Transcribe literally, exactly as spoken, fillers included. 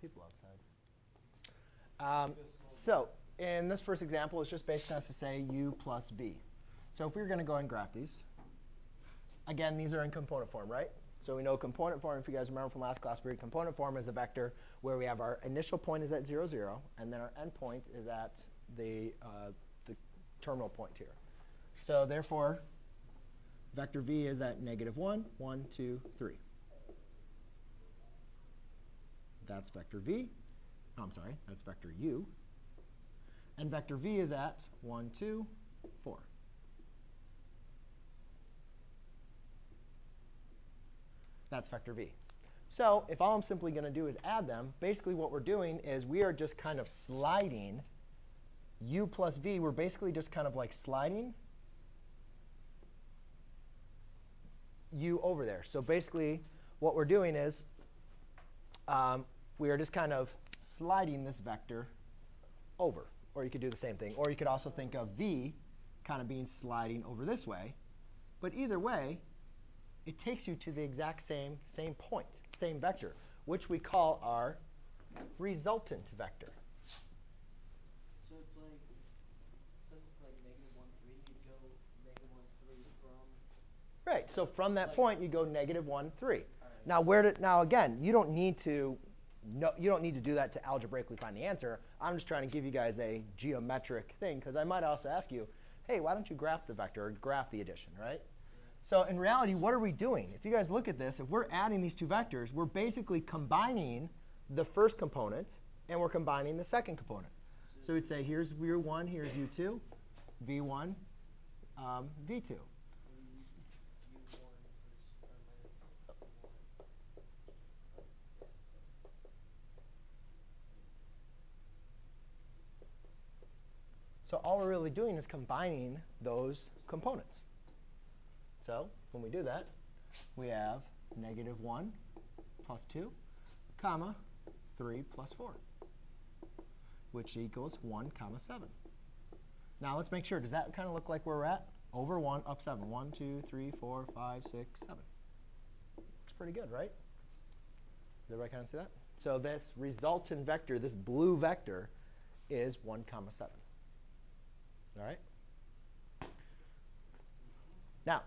people outside. Um, so in this first example, it's just basic enough to say u plus v. So if we were going to go and graph these, again, these are in component form, right? So we know component form, if you guys remember from last class, we component form is a vector where we have our initial point is at zero, zero, and then our end point is at the, uh, the terminal point here. So therefore, vector v is at negative one, one, two, three. That's vector v. Oh, I'm sorry, that's vector u. And vector v is at one, two, four. That's vector v. So if all I'm simply going to do is add them, basically what we're doing is we are just kind of sliding u plus v. We're basically just kind of like sliding u over there. So basically what we're doing is um, we are just kind of sliding this vector over. Or you could do the same thing. Or you could also think of v kind of being sliding over this way. But either way, it takes you to the exact same, same point, same vector, which we call our resultant vector. So it's like, since it's like negative one, three, you go negative one, three from? Right. So from that like, point, you go negative one, three. Right. Now, where did, now again, you don't need to know, you don't need to do that to algebraically find the answer. I'm just trying to give you guys a geometric thing, because I might also ask you, hey, why don't you graph the vector or graph the addition, right? So in reality, what are we doing? If you guys look at this, if we're adding these two vectors, we're basically combining the first component, and we're combining the second component. So we'd say, here's u one, here's u two, v one, um, v two. So all we're really doing is combining those components. So when we do that, we have negative one plus two, comma, three plus four, which equals one comma seven. Now let's make sure. Does that kind of look like where we're at? Over one, up seven. one, two, three, four, five, six, seven. Looks pretty good, right? Does everybody kind of see that? So this resultant vector, this blue vector, is one comma seven. All right? Now,